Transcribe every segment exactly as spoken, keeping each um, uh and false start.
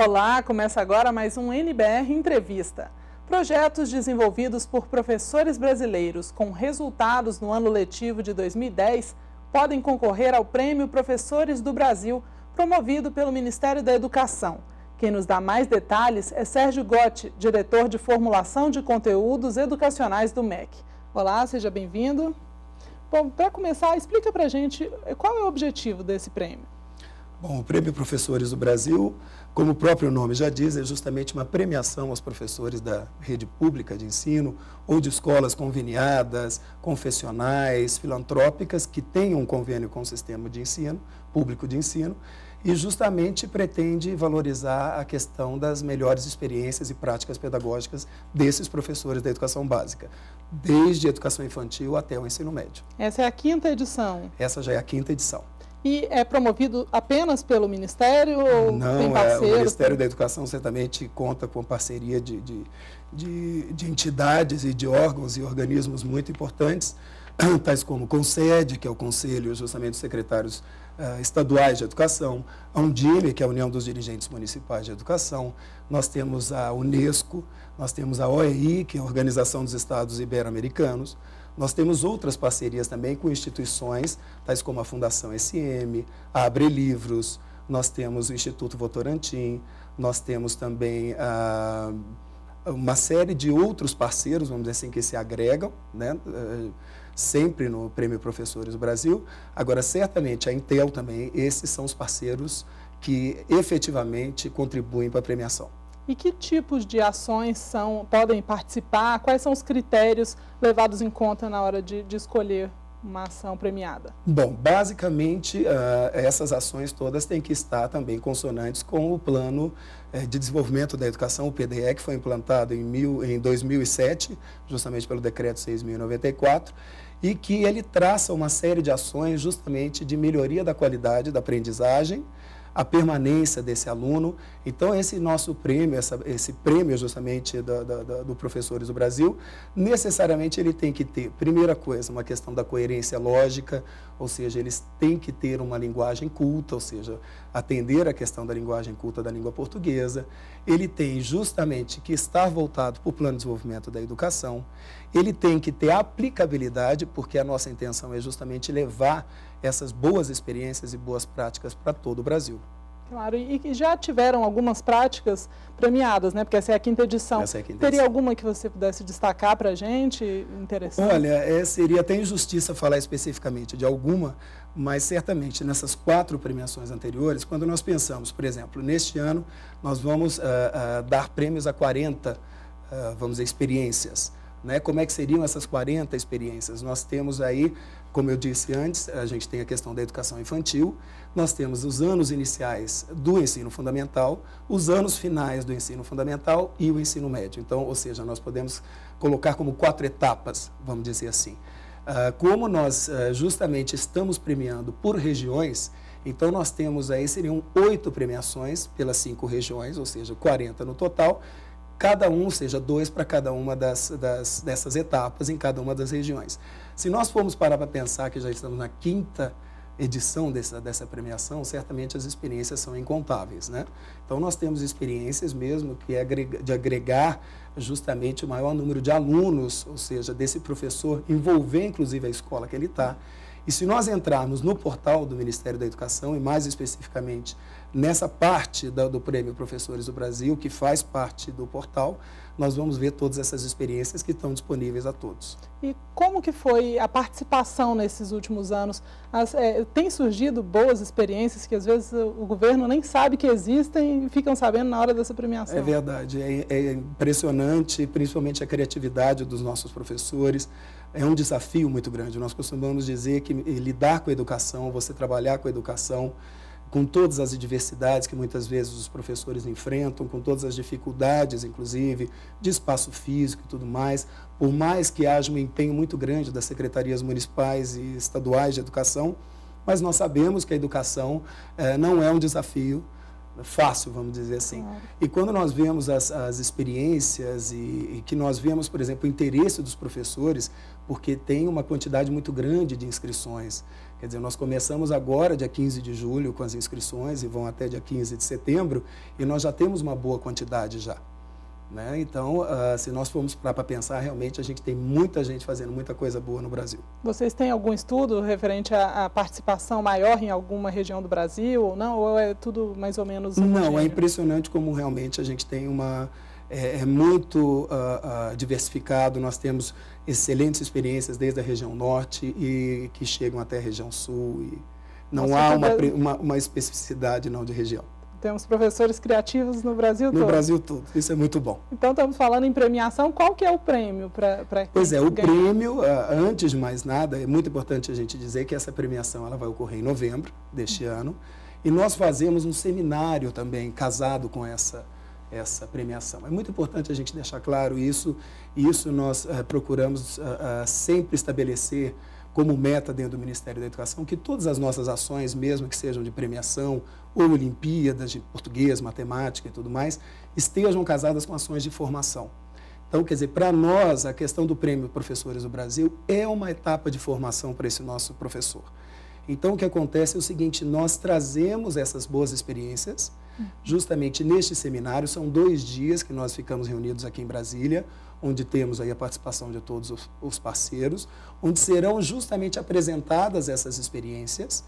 Olá, começa agora mais um N B R Entrevista. Projetos desenvolvidos por professores brasileiros com resultados no ano letivo de dois mil e dez podem concorrer ao Prêmio Professores do Brasil, promovido pelo Ministério da Educação. Quem nos dá mais detalhes é Sérgio Gotti, diretor de Formulação de Conteúdos Educacionais do M E C. Olá, seja bem-vindo. Bom, para começar, explica para a gente qual é o objetivo desse prêmio. Bom, o Prêmio Professores do Brasil, como o próprio nome já diz, é justamente uma premiação aos professores da rede pública de ensino ou de escolas conveniadas, confessionais, filantrópicas, que tenham um convênio com o sistema de ensino, público de ensino, e justamente pretende valorizar a questão das melhores experiências e práticas pedagógicas desses professores da educação básica, desde a educação infantil até o ensino médio. Essa é a quinta edição? Essa já é a quinta edição. E é promovido apenas pelo Ministério ou não, tem parceiro? Não, é, o Ministério da Educação certamente conta com parceria de, de, de, de entidades e de órgãos e organismos muito importantes, tais como o CONSED, que é o Conselho justamente dos Secretários uh, Estaduais de Educação, a UNDIME, que é a União dos Dirigentes Municipais de Educação, nós temos a Unesco, nós temos a O E I, que é a Organização dos Estados Ibero-Americanos. Nós temos outras parcerias também com instituições, tais como a Fundação S M, a Abre Livros, nós temos o Instituto Votorantim, nós temos também ah, uma série de outros parceiros, vamos dizer assim, que se agregam, né, sempre no Prêmio Professores do Brasil. Agora, certamente, a Intel também, esses são os parceiros que efetivamente contribuem para a premiação. E que tipos de ações são, podem participar? Quais são os critérios levados em conta na hora de, de escolher uma ação premiada? Bom, basicamente, uh, essas ações todas têm que estar também consonantes com o Plano de Desenvolvimento da Educação, o P D E, que foi implantado em, mil, em dois mil e sete, justamente pelo Decreto seis mil e noventa e quatro, e que ele traça uma série de ações justamente de melhoria da qualidade da aprendizagem, a permanência desse aluno. Então, esse nosso prêmio, essa, esse prêmio justamente da, da, da, do Professores do Brasil, necessariamente ele tem que ter, primeira coisa, uma questão da coerência lógica, ou seja, eles têm que ter uma linguagem culta, ou seja, atender a questão da linguagem culta da língua portuguesa. Ele tem justamente que estar voltado para o Plano de Desenvolvimento da Educação, ele tem que ter aplicabilidade, porque a nossa intenção é justamente levar essas boas experiências e boas práticas para todo o Brasil. Claro, e que já tiveram algumas práticas premiadas, né? Porque essa é a quinta edição. Essa é a quinta Teria edição. alguma que você pudesse destacar para a gente? Interessante. Olha, é, seria até injustiça falar especificamente de alguma, mas certamente nessas quatro premiações anteriores, quando nós pensamos, por exemplo, neste ano nós vamos uh, uh, dar prêmios a quarenta, uh, vamos dizer, experiências. Né? Como é que seriam essas quarenta experiências? Nós temos aí, como eu disse antes, a gente tem a questão da educação infantil, nós temos os anos iniciais do ensino fundamental, os anos finais do ensino fundamental e o ensino médio. Então, ou seja, nós podemos colocar como quatro etapas, vamos dizer assim. Ah, como nós ah, justamente estamos premiando por regiões, então nós temos aí, seriam oito premiações pelas cinco regiões, ou seja, quarenta no total, cada um, ou seja, dois para cada uma das, das, dessas etapas em cada uma das regiões. Se nós formos parar para pensar que já estamos na quinta edição dessa, dessa premiação, certamente as experiências são incontáveis, né? Então, nós temos experiências mesmo que é de agregar justamente o maior número de alunos, ou seja, desse professor, envolver inclusive a escola que ele está. E se nós entrarmos no portal do Ministério da Educação, e mais especificamente nessa parte da, do Prêmio Professores do Brasil, que faz parte do portal, nós vamos ver todas essas experiências que estão disponíveis a todos. E como que foi a participação nesses últimos anos? As, é, tem surgido boas experiências que às vezes o governo nem sabe que existem e ficam sabendo na hora dessa premiação? É verdade, é, é impressionante, principalmente a criatividade dos nossos professores. É um desafio muito grande. Nós costumamos dizer que lidar com a educação, você trabalhar com a educação, com todas as adversidades que muitas vezes os professores enfrentam, com todas as dificuldades, inclusive, de espaço físico e tudo mais, por mais que haja um empenho muito grande das secretarias municipais e estaduais de educação, mas nós sabemos que a educação eh, não é um desafio, fácil, vamos dizer assim. Claro. E quando nós vemos as, as experiências e, e que nós vemos, por exemplo, o interesse dos professores, porque tem uma quantidade muito grande de inscrições. Quer dizer, nós começamos agora, dia quinze de julho, com as inscrições e vão até dia quinze de setembro, e nós já temos uma boa quantidade já. Né? Então, uh, se nós formos para pensar, realmente a gente tem muita gente fazendo muita coisa boa no Brasil. Vocês têm algum estudo referente à, à participação maior em alguma região do Brasil ou não? Ou é tudo mais ou menos... Não, é impressionante como realmente a gente tem uma... É, é muito uh, uh, diversificado, nós temos excelentes experiências desde a região norte e que chegam até a região sul. E não Nossa, há uma, uma, uma especificidade não de região. Temos professores criativos no Brasil todo. No Brasil todo, isso é muito bom. Então, estamos falando em premiação, qual que é o prêmio para quem Pois é, o ganha? prêmio, antes de mais nada, é muito importante a gente dizer que essa premiação ela vai ocorrer em novembro deste uhum. ano, e nós fazemos um seminário também casado com essa, essa premiação. É muito importante a gente deixar claro isso, e isso nós uh, procuramos uh, uh, sempre estabelecer como meta dentro do Ministério da Educação, que todas as nossas ações, mesmo que sejam de premiação ou Olimpíadas, de português, matemática e tudo mais, estejam casadas com ações de formação. Então, quer dizer, para nós, a questão do Prêmio Professores do Brasil é uma etapa de formação para esse nosso professor. Então, o que acontece é o seguinte, nós trazemos essas boas experiências, justamente neste seminário, são dois dias que nós ficamos reunidos aqui em Brasília, onde temos aí a participação de todos os parceiros, onde serão justamente apresentadas essas experiências.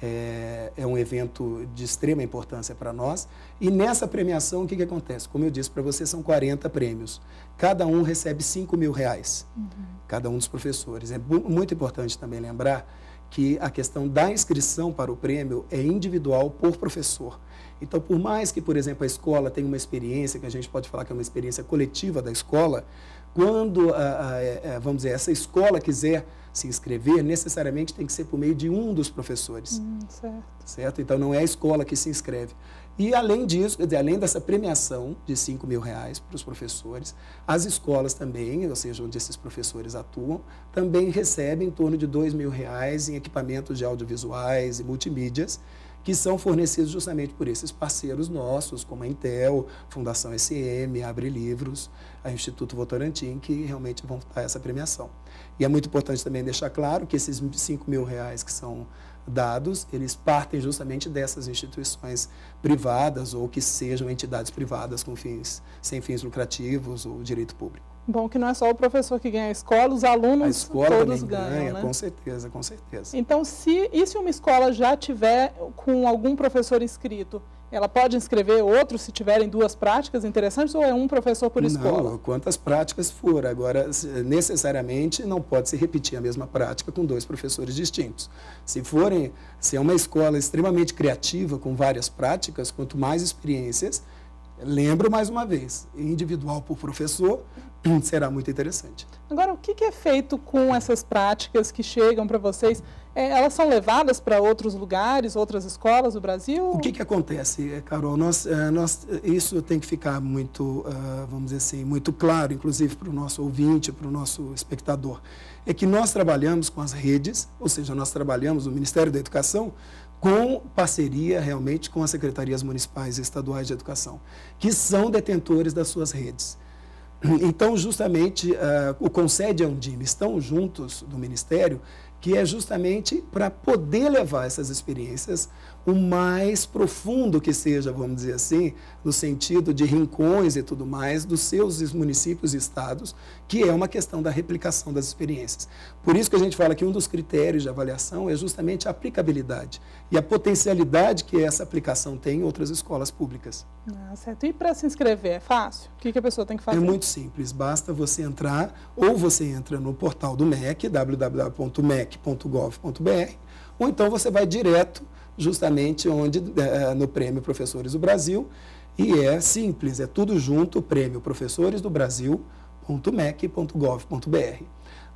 É, é um evento de extrema importância para nós. E nessa premiação, o que, que acontece? Como eu disse para vocês, são quarenta prêmios. Cada um recebe cinco mil reais, uhum. cada um dos professores. É muito importante também lembrar que a questão da inscrição para o prêmio é individual por professor. Então, por mais que, por exemplo, a escola tenha uma experiência, que a gente pode falar que é uma experiência coletiva da escola, quando, a, a, a, vamos dizer, essa escola quiser se inscrever, necessariamente tem que ser por meio de um dos professores. Hum, certo. Certo? Então, não é a escola que se inscreve. E, além disso, quer dizer, além dessa premiação de cinco mil reais para os professores, as escolas também, ou seja, onde esses professores atuam, também recebem em torno de dois mil reais em equipamentos de audiovisuais e multimídias, que são fornecidos justamente por esses parceiros nossos, como a Intel, Fundação S M, Abre Livros, a Instituto Votorantim, que realmente vão dar essa premiação. E é muito importante também deixar claro que esses cinco mil reais que são dados, eles partem justamente dessas instituições privadas ou que sejam entidades privadas com fins, sem fins lucrativos ou direito público. Bom, que não é só o professor que ganha a escola, os alunos a escola todos ganham, ganha, né? Com certeza, com certeza. Então, se, e se uma escola já tiver com algum professor inscrito, ela pode inscrever outro se tiverem duas práticas interessantes ou é um professor por escola? Não, quantas práticas for. Agora, necessariamente, não pode se repetir a mesma prática com dois professores distintos. Se forem, se é uma escola extremamente criativa, com várias práticas, quanto mais experiências... Lembro mais uma vez, individual por professor, será muito interessante. Agora, o que é feito com essas práticas que chegam para vocês? É, elas são levadas para outros lugares, outras escolas do Brasil? O que, que acontece, Carol? Nós, nós, isso tem que ficar muito, vamos dizer assim, muito claro, inclusive para o nosso ouvinte, para o nosso espectador. É que nós trabalhamos com as redes, ou seja, nós trabalhamos no Ministério da Educação, com parceria realmente com as secretarias municipais e estaduais de educação, que são detentores das suas redes. Então, justamente, uh, o CONSED e a UNDIME estão juntos do Ministério, que é justamente para poder levar essas experiências o mais profundo que seja, vamos dizer assim, no sentido de rincões e tudo mais, dos seus municípios e estados, que é uma questão da replicação das experiências. Por isso que a gente fala que um dos critérios de avaliação é justamente a aplicabilidade e a potencialidade que essa aplicação tem em outras escolas públicas. Ah, certo. E para se inscrever, é fácil? O que, que a pessoa tem que fazer? É muito simples, basta você entrar, ou você entra no portal do M E C, w w w ponto mec ponto gov ponto br, ou então você vai direto, justamente onde, no Prêmio Professores do Brasil, e é simples, é tudo junto, Prêmio Professores do Brasil ponto mec ponto gov ponto br.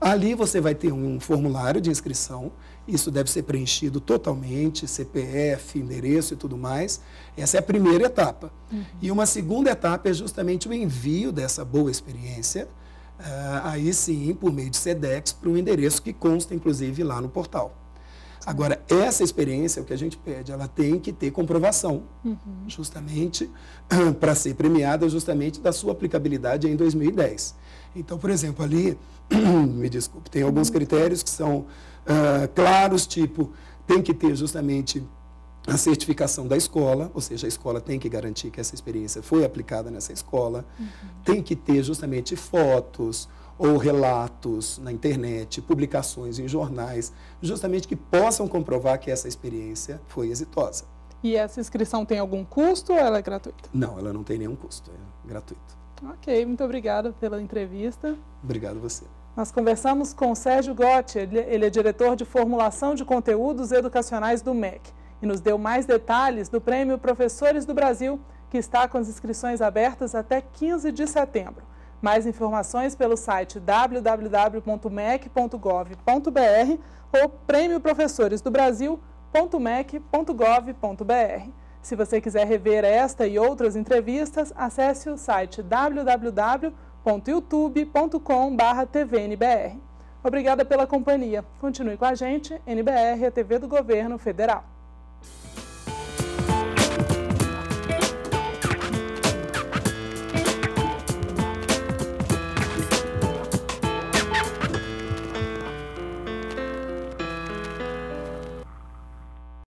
Ali você vai ter um formulário de inscrição, isso deve ser preenchido totalmente, C P F, endereço e tudo mais. Essa é a primeira etapa. Uhum. E uma segunda etapa é justamente o envio dessa boa experiência, uh, aí sim, por meio de SEDEX, para o endereço que consta, inclusive, lá no portal. Agora, essa experiência, o que a gente pede, ela tem que ter comprovação, uhum. justamente para ser premiada, justamente da sua aplicabilidade em dois mil e dez. Então, por exemplo, ali, me desculpe, tem alguns critérios que são uh, claros, tipo, tem que ter justamente a certificação da escola, ou seja, a escola tem que garantir que essa experiência foi aplicada nessa escola, uhum. tem que ter justamente fotos ou relatos na internet, publicações em jornais, justamente que possam comprovar que essa experiência foi exitosa. E essa inscrição tem algum custo ou ela é gratuita? Não, ela não tem nenhum custo, é gratuito. Ok, muito obrigada pela entrevista. Obrigado a você. Nós conversamos com Sérgio Gotti, ele é diretor de formulação de conteúdos educacionais do M E C. E nos deu mais detalhes do Prêmio Professores do Brasil, que está com as inscrições abertas até quinze de setembro. Mais informações pelo site w w w ponto m e c ponto gov ponto br ou prêmio professores do brasil ponto m e c ponto gov ponto br. Se você quiser rever esta e outras entrevistas, acesse o site w w w ponto youtube ponto com barra t v n b r. Obrigada pela companhia. Continue com a gente, N B R, a T V do Governo Federal.